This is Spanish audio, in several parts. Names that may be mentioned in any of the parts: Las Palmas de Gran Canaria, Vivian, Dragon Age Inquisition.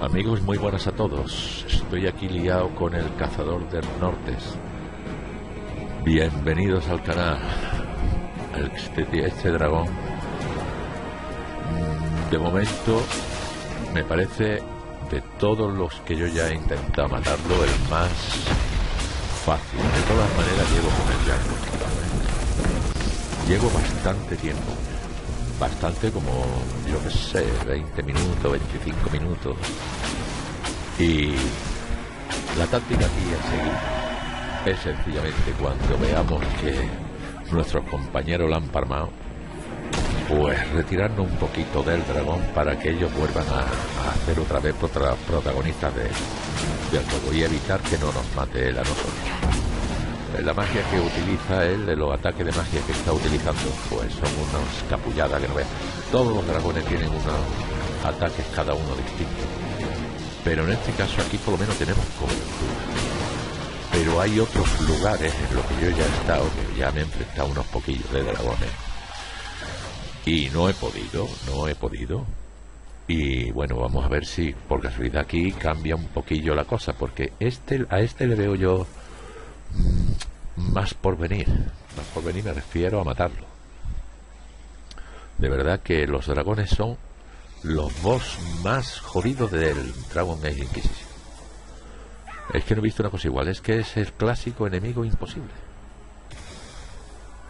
Amigos, muy buenas a todos. Estoy aquí liado con el cazador del nortes. Bienvenidos al canal. Este dragón, de momento, me parece, de todos los que yo ya he intentado matarlo, el más fácil. De todas maneras, llevo con el ya. Llevo bastante tiempo. Bastante, como yo que sé, 20 minutos, 25 minutos. Y la táctica aquí a seguir es sencillamente cuando veamos que nuestros compañeros la han palmado, pues retirarnos un poquito del dragón para que ellos vuelvan a hacer otra vez protagonistas del juego y evitar que no nos mate él a nosotros. La magia que utiliza él, de los ataques de magia que está utilizando, pues son unas capulladas que no ves. Todos los dragones tienen unos ataques cada uno distinto, pero en este caso aquí por lo menos tenemos cobertura. Pero hay otros lugares en los que yo ya he estado, que ya me he enfrentado unos poquillos de dragones y no he podido. Y bueno, vamos a ver si por casualidad aquí cambia un poquillo la cosa, porque a este le veo yo más por venir, me refiero a matarlo. De verdad que los dragones son los boss más jodidos del Dragon Age Inquisition. Es que no he visto una cosa igual, es que es el clásico enemigo imposible.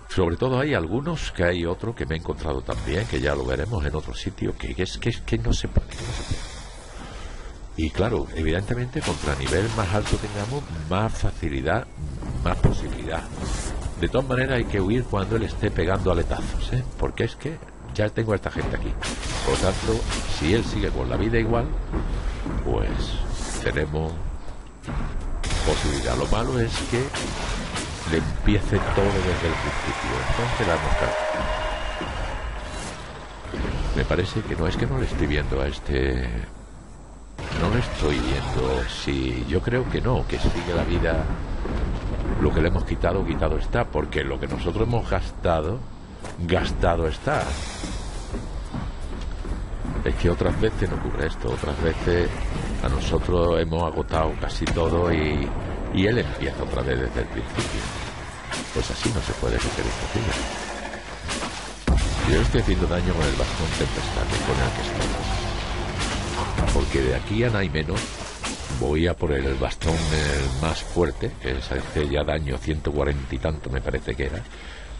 Sobre todo hay algunos, que hay otro que me he encontrado también, que ya lo veremos en otro sitio, que no se puede, Y claro, evidentemente, contra nivel más alto tengamos, más facilidad, más posibilidad. De todas maneras, hay que huir cuando él esté pegando aletazos, ¿eh? Porque es que ya tengo a esta gente aquí. Por lo tanto, si él sigue con la vida igual, pues tenemos posibilidad. Lo malo es que le empiece todo desde el principio. Entonces la hemos cagado. Me parece que no, es que no le estoy viendo a este... No lo estoy viendo. Si yo creo que no, que sigue la vida. Lo que le hemos quitado está, porque lo que nosotros hemos gastado está. Es que otras veces no ocurre esto. Otras veces a nosotros hemos agotado casi todo y él empieza otra vez desde el principio. Pues así no se puede hacer imposible. Yo estoy haciendo daño con el bastón tempestad, con el que estamos, porque de aquí a nada y menos voy a por el bastón más fuerte, que es hace ya daño 140 y tanto, me parece que era,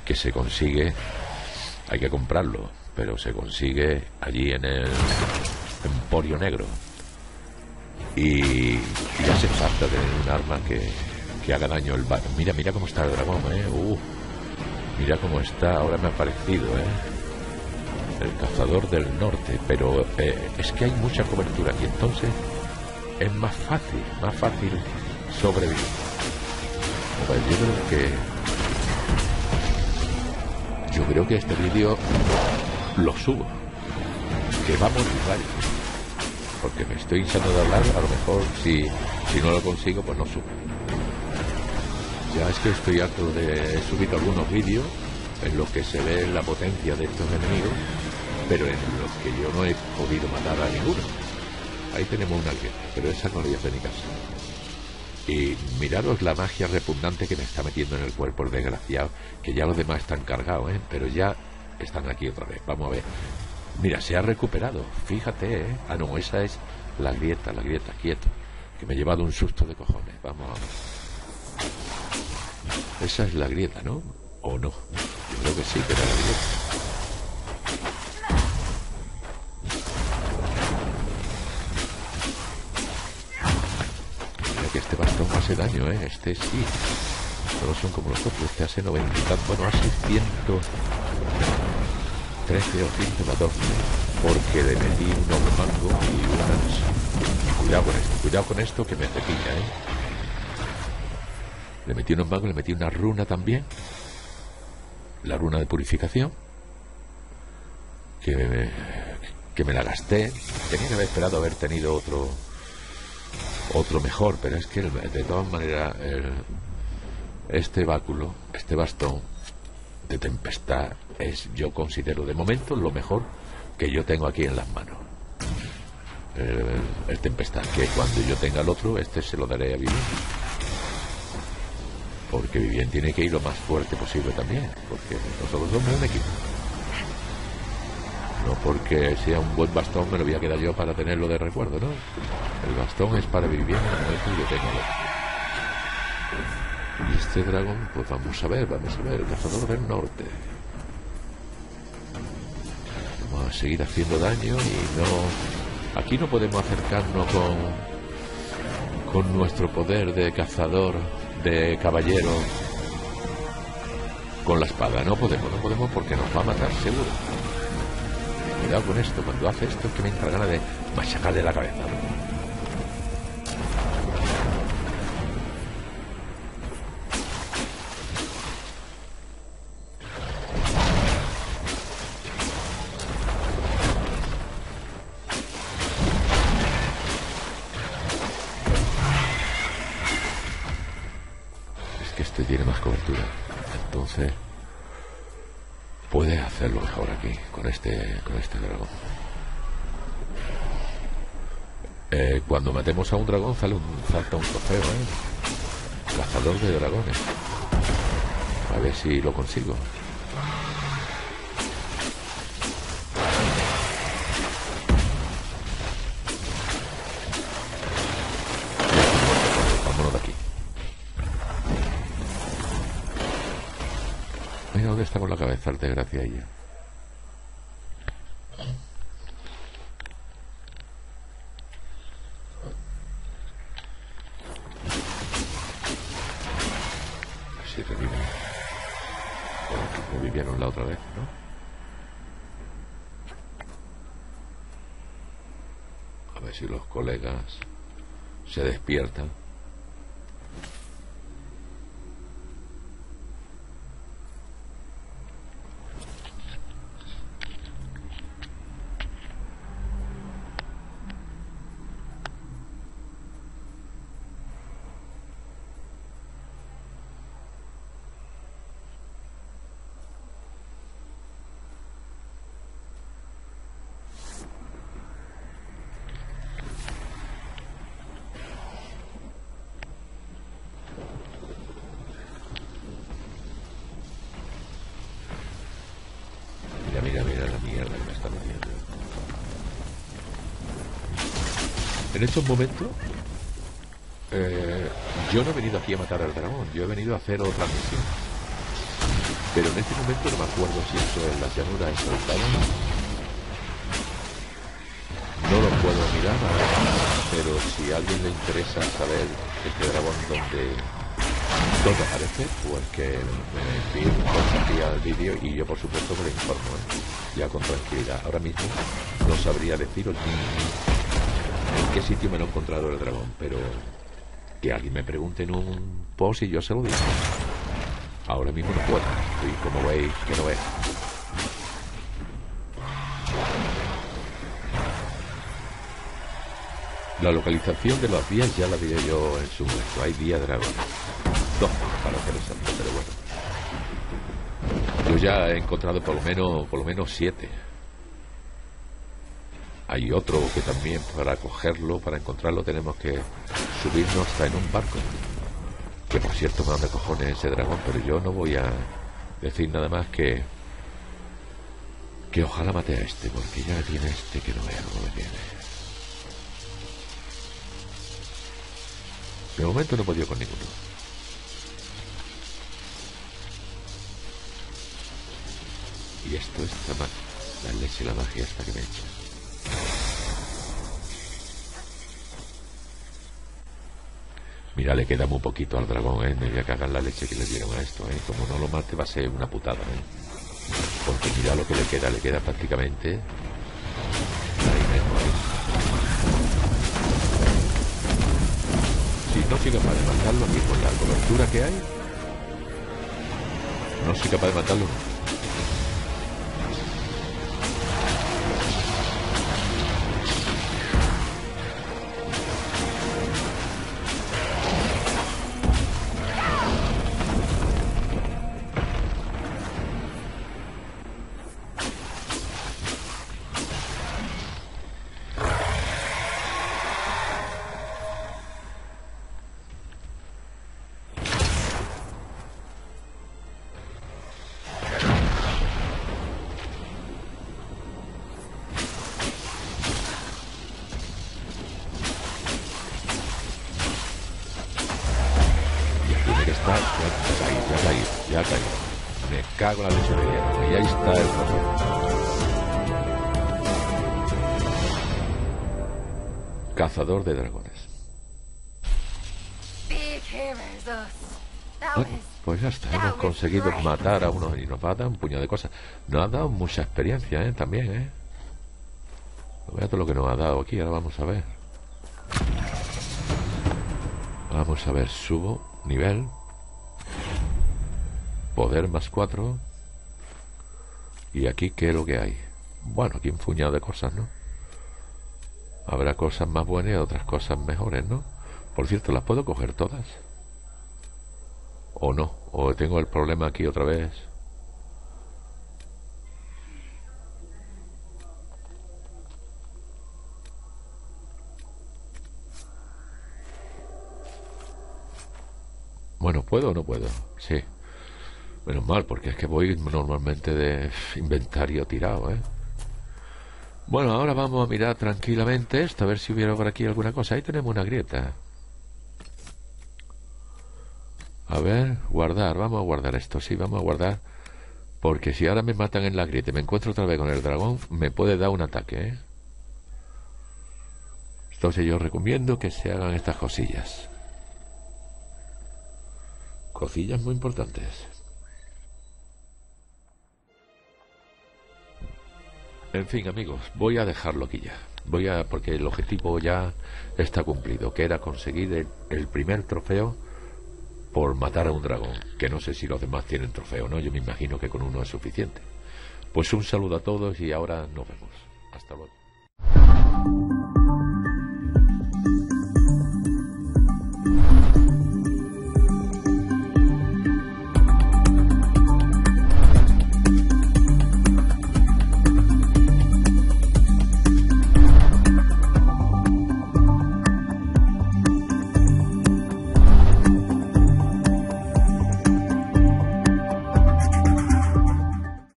que se consigue, hay que comprarlo, pero se consigue allí en el Emporio Negro, y ya hace falta tener un arma que haga daño. Mira cómo está el dragón, mira cómo está, ahora me ha parecido, el cazador del norte, pero es que hay mucha cobertura aquí, entonces es más fácil sobrevivir. Pues yo creo que este vídeo lo subo, que va a motivar, porque me estoy hinchando de hablar. A lo mejor si no lo consigo, pues no subo. Ya es que estoy harto de... He subido algunos vídeos en los que se ve la potencia de estos enemigos, pero en los que yo no he podido matar a ninguno. Ahí tenemos una guerra, pero esa no le voy a hacer ni caso. Y miraros la magia repugnante que me está metiendo en el cuerpo el desgraciado, que ya los demás están cargados, pero ya están aquí otra vez. Vamos a ver. Mira, se ha recuperado, fíjate, Ah, no, esa es la grieta, quieto, que me he llevado un susto de cojones. Vamos a ver. Esa es la grieta, ¿no? ¿O no? Yo creo que sí, que era la grieta. Este bastón hace daño, este sí. Todos son como los otros. Este hace 90, bueno, hace 113 o 114, porque le metí unos mangos y unas... Cuidado con esto que me cepilla, Le metí unos mangos, le metí una runa también, la runa de purificación, que me la gasté. Tenía que haber esperado haber tenido otro mejor, pero es que de todas maneras este bastón de tempestad es, yo considero, de momento lo mejor que yo tengo aquí en las manos. el Tempestad, que cuando yo tenga el otro, este se lo daré a Vivian, porque Vivian tiene que ir lo más fuerte posible también, porque nosotros somos un equipo. No porque sea un buen bastón me lo voy a quedar yo para tenerlo de recuerdo, ¿no? El bastón es para Vivian en el momento que yo tenga el otro. Y este dragón, pues vamos a ver, el cazador del norte. Vamos a seguir haciendo daño y no... Aquí no podemos acercarnos con nuestro poder de cazador, de caballero, con la espada. No podemos porque nos va a matar seguro. Cuidado con esto, cuando hace esto es que me entra ganas de machacarle la cabeza. Tiene más cobertura, entonces puede hacerlo mejor aquí con este dragón. Cuando matemos a un dragón salta un trofeo, cazador de dragones, a ver si lo consigo. ¿Dónde está con la cabeza el desgracia ella? Si revivieron la otra vez, ¿no? A ver si los colegas se despiertan. En estos momentos yo no he venido aquí a matar al dragón, yo he venido a hacer otra misión. Pero en este momento no me acuerdo si eso en las llanuras es saltado. No lo puedo mirar, pero si a alguien le interesa saber este dragón dónde aparece, pues que me envíe el vídeo y yo por supuesto me lo informo ya con tranquilidad. Ahora mismo no sabría deciros en qué sitio me lo he encontrado el dragón, pero que alguien me pregunte en un post y yo se lo digo. Ahora mismo no puedo, y como veis que no es. La localización de las vías ya la vi yo en su momento. Hay vía dragón, dos para hacer exacto, pero bueno, yo ya he encontrado por lo menos 7. Hay otro que también para encontrarlo tenemos que subirnos hasta en un barco, que por cierto me da cojones ese dragón, pero yo no voy a decir nada más que ojalá mate a este, porque ya tiene este que no veo cómo me tiene. De momento no he podido con ninguno. Y esto es la leche y la magia hasta que me echa. Mira, le queda muy poquito al dragón, ¿eh? Me voy a cagar la leche que le dieron a esto, ¿eh? Como no lo mate va a ser una putada, ¿eh? Porque mira lo que le queda prácticamente... Ahí mismo, ¿eh? Si no soy capaz de matarlo, aquí con la cobertura que hay... No soy capaz de matarlo. cago en la lechuguería. Y ahí está el trofeo. Cazador de dragones. Bueno, pues ya está, hemos conseguido matar a unos y nos va a dar un puño de cosas. Nos ha dado mucha experiencia, también, Vea todo lo que nos ha dado aquí, ahora vamos a ver. Vamos a ver, subo, nivel. Poder +4. Y aquí, ¿qué es lo que hay? Bueno, aquí un puñado de cosas, ¿no? Habrá cosas más buenas y otras cosas mejores, ¿no? Por cierto, ¿las puedo coger todas? ¿O no? ¿O tengo el problema aquí otra vez? Bueno, ¿puedo o no puedo? Sí. Menos mal, porque es que voy normalmente de inventario tirado, Bueno, ahora vamos a mirar tranquilamente esto, a ver si hubiera por aquí alguna cosa. Ahí tenemos una grieta. A ver, guardar, vamos a guardar esto, sí, vamos a guardar. Porque si ahora me matan en la grieta y me encuentro otra vez con el dragón, me puede dar un ataque, Entonces yo recomiendo que se hagan estas cosillas. Cosillas muy importantes. En fin, amigos, voy a dejarlo aquí ya. Porque el objetivo ya está cumplido, que era conseguir el primer trofeo por matar a un dragón. Que no sé si los demás tienen trofeo o no, yo me imagino que con uno es suficiente. Pues un saludo a todos y ahora nos vemos. Hasta luego.